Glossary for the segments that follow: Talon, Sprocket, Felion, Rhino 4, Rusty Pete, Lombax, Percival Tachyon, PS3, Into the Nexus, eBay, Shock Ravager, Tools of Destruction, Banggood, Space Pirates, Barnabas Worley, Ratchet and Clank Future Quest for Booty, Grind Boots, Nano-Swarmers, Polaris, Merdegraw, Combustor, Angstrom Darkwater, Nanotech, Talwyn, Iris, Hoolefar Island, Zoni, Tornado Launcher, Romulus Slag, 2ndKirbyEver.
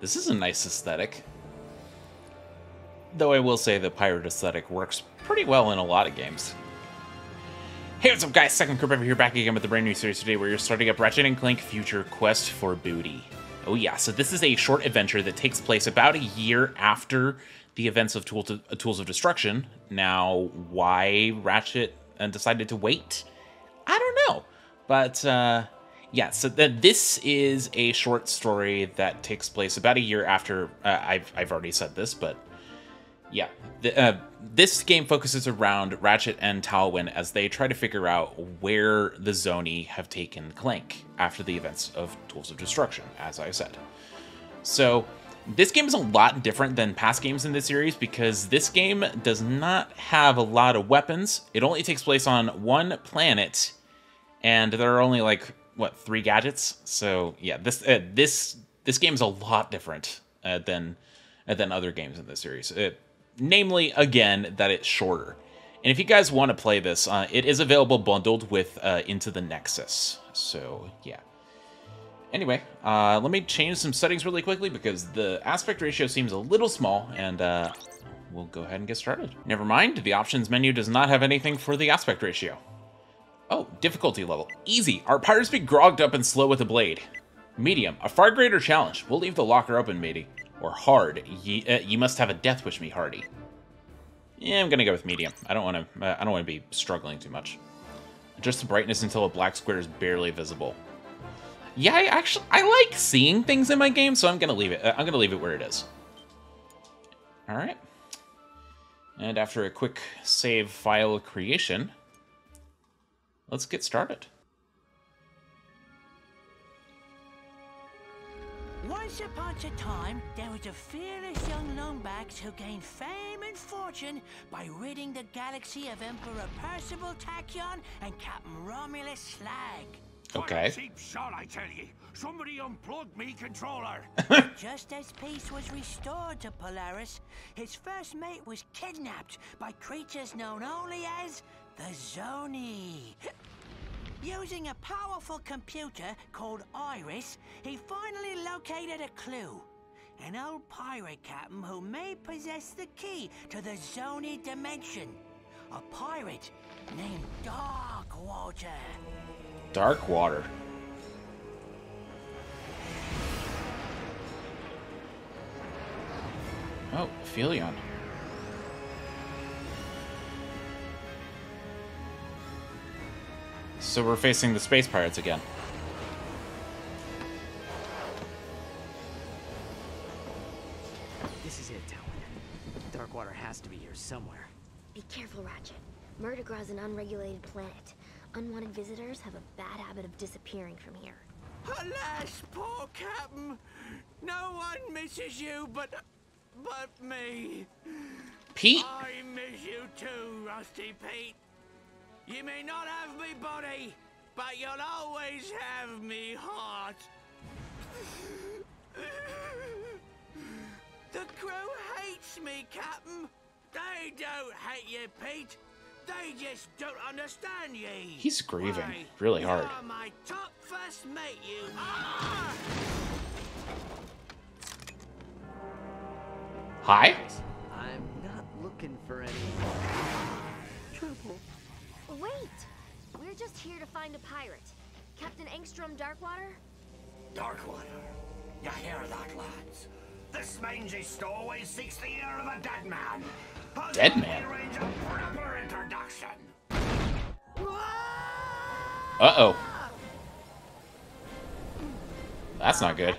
This is a nice aesthetic. Though I will say the pirate aesthetic works pretty well in a lot of games. Hey, what's up guys, 2ndKirbyEver here, back again with the brand new series today where you're starting up Ratchet and Clank Future Quest for Booty. Oh yeah, so this is a short adventure that takes place about a year after the events of Tools of Destruction. Now, why Ratchet decided to wait? I don't know, but yeah, so this is a short story that takes place about a year after, I've already said this, but yeah, this game focuses around Ratchet and Talwyn as they try to figure out where the Zoni have taken Clank after the events of Tools of Destruction, as I said. So this game is a lot different than past games in this series because this game does not have a lot of weapons. It only takes place on one planet, and there are only like, what, 3 gadgets? So yeah, this game is a lot different than other games in this series. Namely, again, that it's shorter. And if you guys want to play this, it is available bundled with Into the Nexus. So, yeah. Anyway, let me change some settings really quickly because the aspect ratio seems a little small, and we'll go ahead and get started. Never mind, the options menu does not have anything for the aspect ratio. Oh, difficulty level. Easy. Our pirates be grogged up and slow with a blade. Medium. A far greater challenge. We'll leave the locker open, matey. Or hard. Ye must have a death wish me, hardy. Yeah, I'm gonna go with medium. I don't want to be struggling too much. Adjust the brightness until a black square is barely visible. Yeah, I like seeing things in my game, so I'm gonna leave it. I'm gonna leave it where it is. All right. And after a quick save file creation, let's get started. Once upon a time, there was a fearless young Lombax who gained fame and fortune by ridding the galaxy of Emperor Percival Tachyon and Captain Romulus Slag. Okay. What a cheap shot, I tell you. Somebody unplugged me controller. Just as peace was restored to Polaris, his first mate was kidnapped by creatures known only as the Zoni. Using a powerful computer called Iris, he finally located a clue. An old pirate captain who may possess the key to the Zoni dimension. A pirate named Darkwater. Darkwater. Oh, Felion. So we're facing the Space Pirates again. This is it, Talon. Darkwater has to be here somewhere. Be careful, Ratchet. Merdegraw is an unregulated planet. Unwanted visitors have a bad habit of disappearing from here. Alas, poor Captain. No one misses you but me. Pete? I miss you too, Rusty Pete. You may not have me body, but you'll always have me heart. The crew hates me, Captain. They don't hate you, Pete. They just don't understand you. He's grieving really hard. You're my top first mate, you are. Hi. I'm not looking for any trouble. Wait! We're just here to find a pirate. Captain Angstrom Darkwater? Darkwater? You hear that, lads? This mangy stowaway seeks the ear of a dead man. Dead man? Arrange a proper introduction. Uh-oh. That's not good.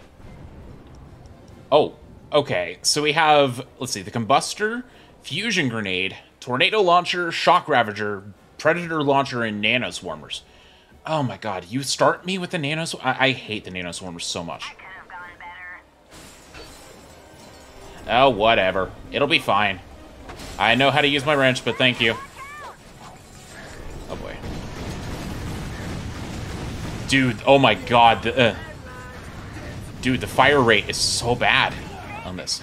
Oh, okay. So we have, let's see, the Combustor, Fusion Grenade, Tornado Launcher, Shock Ravager, Predator Launcher, and Nano-Swarmers. Oh my god, you start me with the Nano-Swarmers? I hate the Nano-Swarmers so much. I could have gone better. Oh, whatever. It'll be fine. I know how to use my wrench, but thank you. Oh boy. Dude, oh my god. Dude, the fire rate is so bad on this.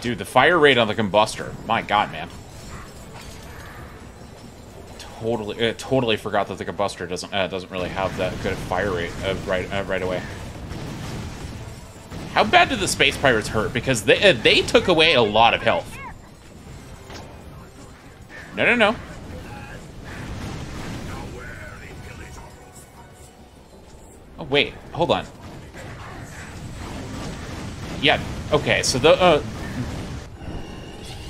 Dude, the fire rate on the Combustor. My god, man. I totally forgot that the combustor doesn't really have that good fire rate right away. How bad did the Space Pirates hurt? Because they took away a lot of health. No, no, no. Oh, wait. Hold on. Yeah. Okay, so the...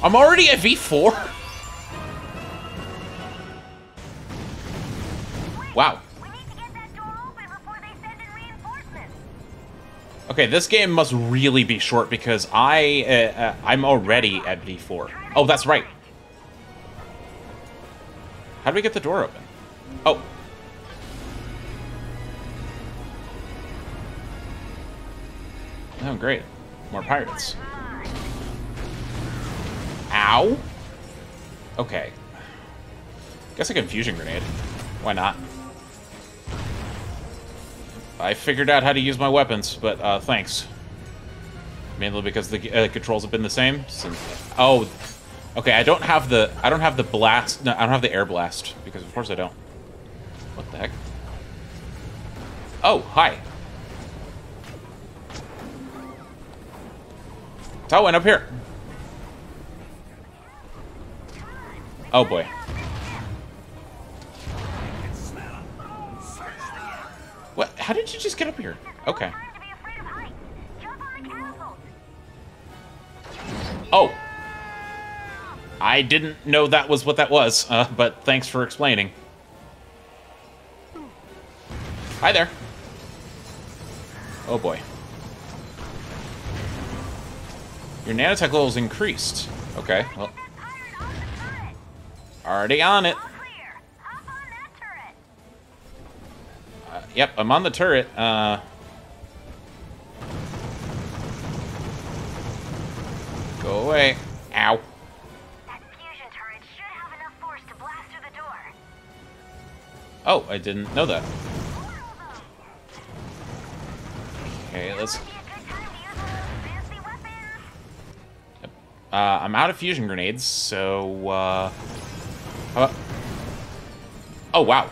I'm already at V4? Wow. Okay, this game must really be short because I'm already at V4. Oh, that's right. How do we get the door open? Oh. Oh, great. More pirates. Ow. Okay. Guess I can Fusion Grenade. Why not? I figured out how to use my weapons, but thanks. Mainly because the controls have been the same since. Oh, okay. I don't have the blast. No, I don't have the air blast because of course I don't. What the heck? Oh, hi. Talwyn, up here. Oh boy. What? How did you just get up here? Okay. Oh. I didn't know that was what that was, but thanks for explaining. Hi there. Oh boy. Your nanotech level is increased. Okay. Well. Already on it. Yep, I'm on the turret. Go away. Ow. That fusion turret should have enough force to blast through the door. Oh, I didn't know that. Okay, let's... Yep. I'm out of fusion grenades, so... How about... Oh, wow.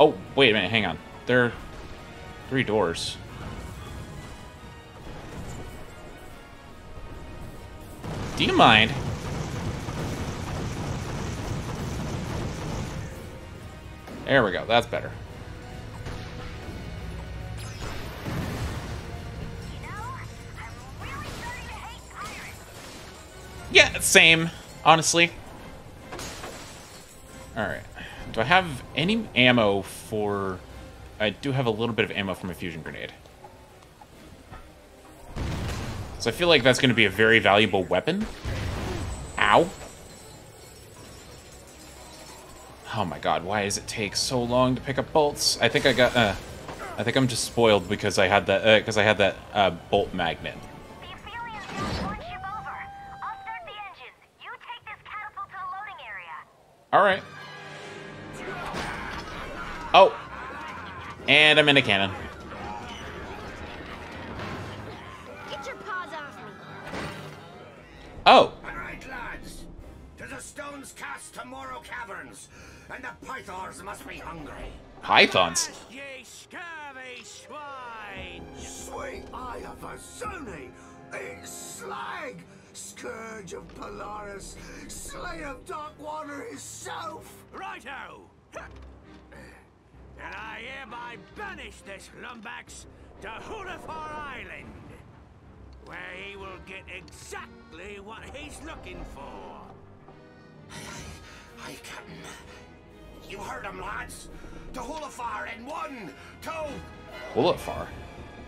Oh, wait a minute, hang on. There are three doors. Do you mind? There we go, that's better. You know, I'm really starting to hate pirates. Yeah, same, honestly. All right. Do I have any ammo for... I do have a little bit of ammo for my fusion grenade. So I feel like that's going to be a very valuable weapon. Ow. Oh my god, why does it take so long to pick up bolts? I think I got... I think I'm just spoiled because I had that, bolt magnet. Alright. Oh, and I'm in a cannon. Get your paws off me. Oh. All right, lads. To the stones cast to Morrow Caverns, and the pythons must be hungry. Pythons? Ye scurvy swine. Sweet eye of a Zoni. It's Slag, scourge of Polaris, slayer of Darkwater himself. Righto. And I hereby banish this Lombax to Hoolefar Island, where he will get exactly what he's looking for. Aye, Captain. You heard him, lads. To Hoolefar in 1, 2... Hoolefar?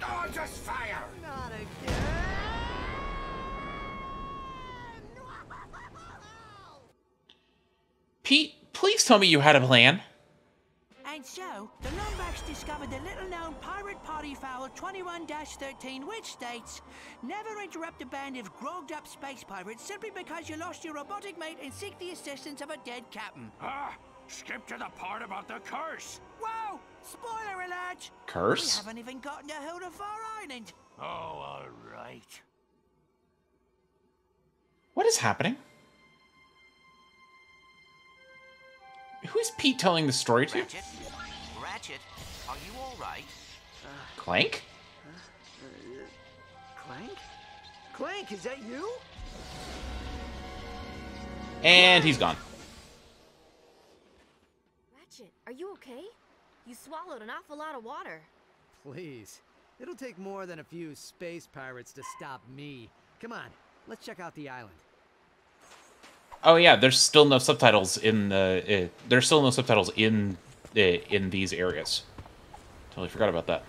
Oh, just fire! Not again! Pete, please tell me you had a plan. And so, the Lombax discovered the little-known pirate party foul 21-13, which states, never interrupt a band of grogged-up space pirates simply because you lost your robotic mate and seek the assistance of a dead captain. Ah, skip to the part about the curse. Whoa, spoiler alert. Curse? We haven't even gotten to Hoolefar Island. Oh, all right. What is happening? Who is Pete telling the story to? Ratchet? Ratchet, are you alright? Clank? Clank? Clank, is that you? And he's gone. Ratchet, are you okay? You swallowed an awful lot of water. Please. It'll take more than a few space pirates to stop me. Come on, let's check out the island. Oh yeah, there's still no subtitles in the. There's still no subtitles in these areas. Totally forgot about that.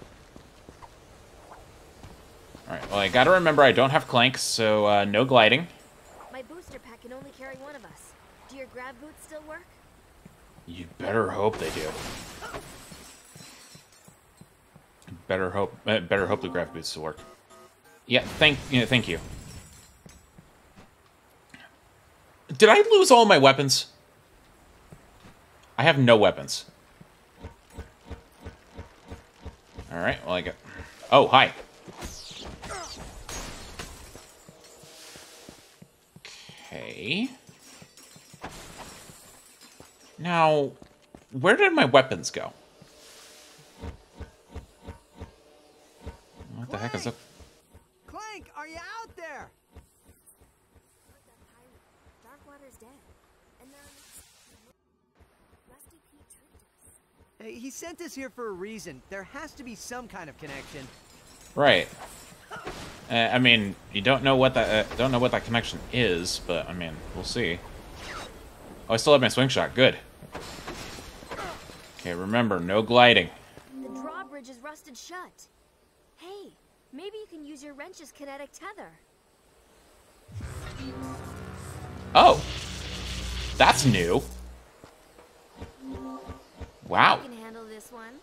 All right. Well, I gotta remember I don't have Clank, so no gliding. My booster pack can only carry one of us. Do your grab boots still work? You better hope they do. Better hope the grab boots still work. Yeah. Thank you. Did I lose all my weapons? I have no weapons. All right. Well, I got. Oh, hi. Okay. Now, where did my weapons go? What the heck is up? Clank, are you out there? He sent us here for a reason. There has to be some kind of connection. Right. I mean, you don't know what that connection is, but I mean, we'll see. Oh, I still have my swing shot. Good. Okay, remember, no gliding. The drawbridge is rusted shut. Hey, maybe you can use your wrench's kinetic tether. Oh, that's new. Wow. I can handle this one.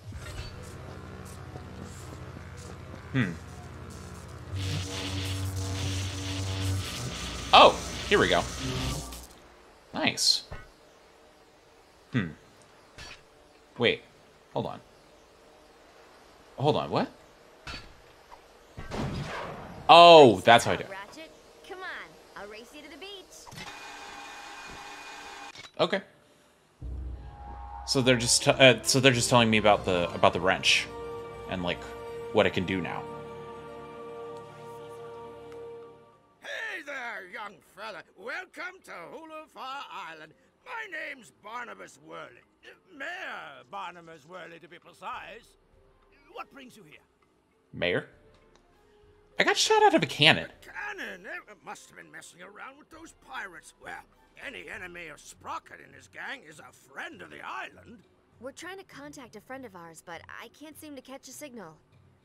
Oh, here we go. Nice. Wait, hold on. Hold on, what? Oh, that's how I do it. Ratchet, come on, I'll race you to the beach. Okay. So they're just telling me about the wrench, and like what it can do now. Hey there, young fella! Welcome to Hoolefar Island. My name's Barnabas Worley, Mayor Barnabas Worley to be precise. What brings you here? Mayor? I got shot out of a cannon. A cannon? It must have been messing around with those pirates. Well. Any enemy of Sprocket and his gang is a friend of the island. We're trying to contact a friend of ours, but I can't seem to catch a signal.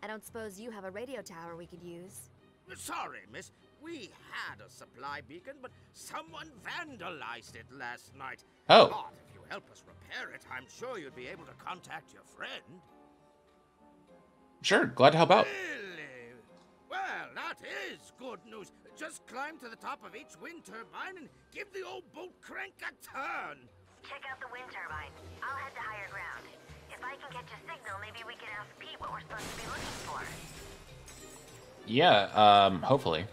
I don't suppose you have a radio tower we could use. Sorry, miss. We had a supply beacon, but someone vandalized it last night. Oh. God, if you help us repair it, I'm sure you'd be able to contact your friend. Sure, glad to help out. Really? Well, that is good news. Just climb to the top of each wind turbine and give the old boat crank a turn. Check out the wind turbine. I'll head to higher ground. If I can catch a signal, maybe we can ask Pete what we're supposed to be looking for. Yeah, hopefully.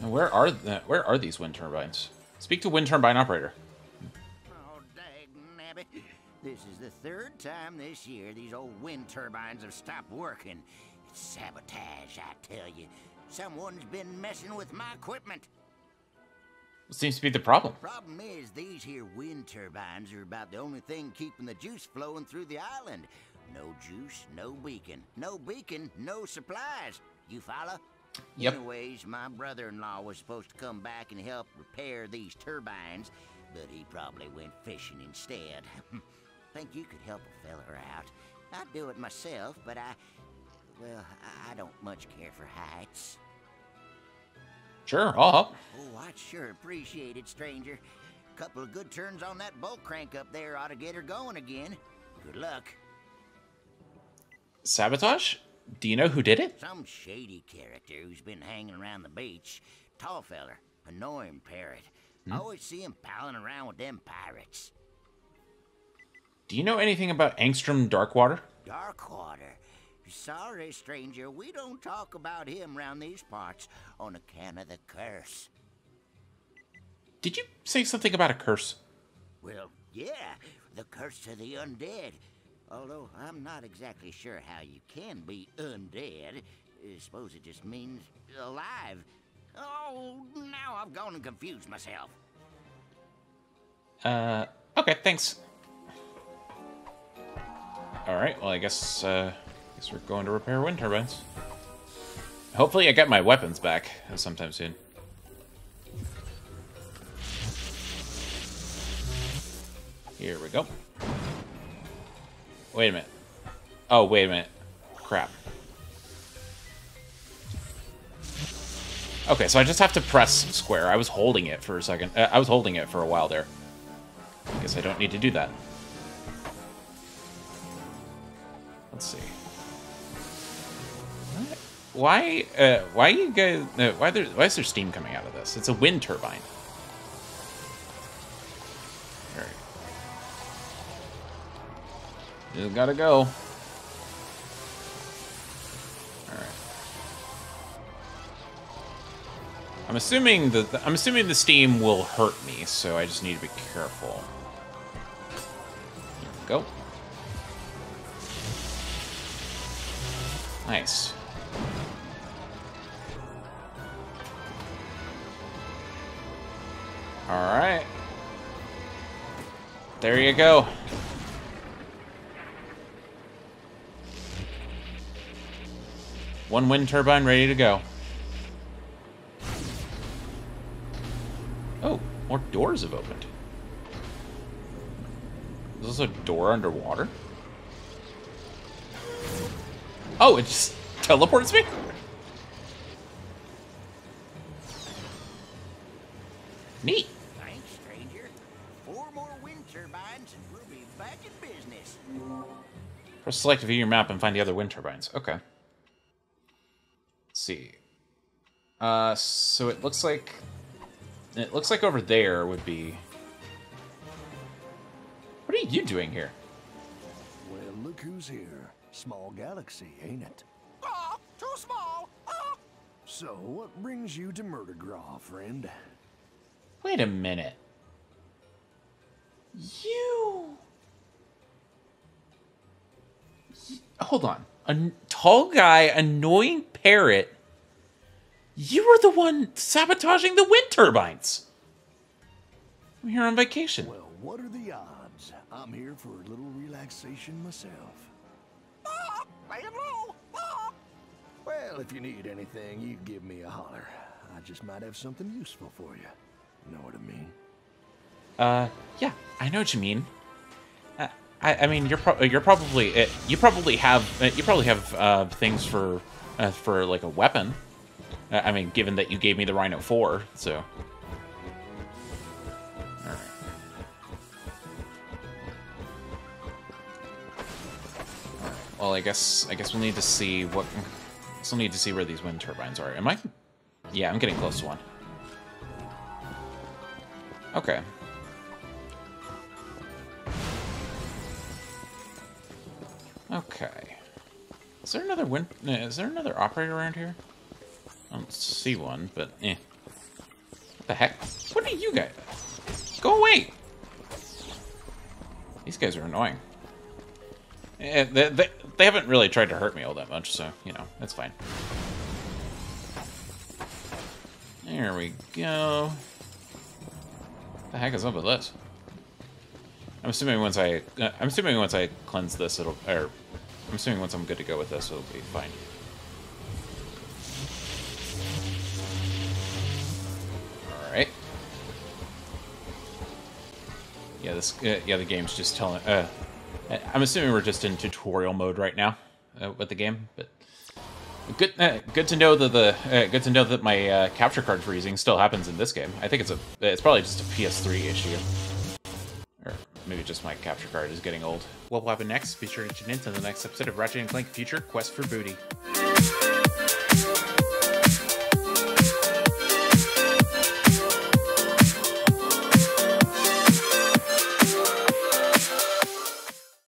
Where are these wind turbines? Speak to wind turbine operator. Oh, dag nabbit. This is the third time this year these old wind turbines have stopped working. It's sabotage, I tell you. Someone's been messing with my equipment. Seems to be the problem. The problem is these here wind turbines are about the only thing keeping the juice flowing through the island. No juice, no beacon. No beacon, no supplies. You follow? Yep. Anyways, my brother-in-law was supposed to come back and help repair these turbines, but he probably went fishing instead. Think you could help a fella out? I'd do it myself, but well, I don't much care for heights. Sure, I'll help. Oh, I'd sure appreciate it, stranger. A couple of good turns on that bolt crank up there ought to get her going again. Good luck. Sabotage? Do you know who did it? Some shady character who's been hanging around the beach. Tall feller, annoying parrot. I always see him palling around with them pirates. Do you know anything about Angstrom Darkwater? Darkwater? Sorry, stranger, we don't talk about him round these parts on account of the curse. Did you say something about a curse? Well, yeah, the curse of the undead. Although I'm not exactly sure how you can be undead. I suppose it just means alive. Oh, now I've gone and confused myself. Okay, thanks. Alright, well, I guess we're going to repair wind turbines. Hopefully I get my weapons back sometime soon. Here we go. Wait a minute. Oh, wait a minute. Crap. Okay, so I just have to press square. I was holding it for a second. I was holding it for a while there. I guess I don't need to do that. Let's see. Why is there steam coming out of this? It's a wind turbine. All right. Just gotta go. All right. I'm assuming the steam will hurt me, so I just need to be careful. Here we go. Nice. Alright. There you go. One wind turbine ready to go. Oh, more doors have opened. Is this a door underwater? Oh, it just teleports me? Neat. Thanks, stranger. 4 more wind turbines and we'll be back in business. Press select to view your map and find the other wind turbines. Okay. Let's see. So it looks like over there would be... What are you doing here? Well, look who's here. Small galaxy, ain't it? Oh, too small! Oh. So, what brings you to Merdegraw, friend? Wait a minute. Hold on. A tall guy, annoying parrot. You were the one sabotaging the wind turbines. I'm here on vacation. Well, what are the odds? I'm here for a little relaxation myself. Well, if you need anything, you give me a holler. I just might have something useful for you. Know what I mean? Yeah, I know what you mean. I mean, you probably have things for like a weapon. I mean, given that you gave me the Rhino 4, so. All right. Well, I guess we'll need to see what. Still need to see where these wind turbines are. Am I? Yeah, I'm getting close to one. Okay. Okay. Is there another wind? Is there another operator around here? I don't see one, but eh. What the heck? What are you guys? Go away! These guys are annoying. They haven't really tried to hurt me all that much, so, you know, that's fine. There we go. What the heck is up with this? I'm assuming once I cleanse this, it'll... Or, I'm assuming once I'm good to go with this, it'll be fine. Alright. Yeah, the game's just telling... I'm assuming we're just in tutorial mode right now with the game, but good to know that my capture card freezing still happens in this game. I think it's probably just a PS3 issue, or maybe just my capture card is getting old. What will happen next? Be sure to tune in to the next episode of Ratchet and Clank Future Quest for Booty.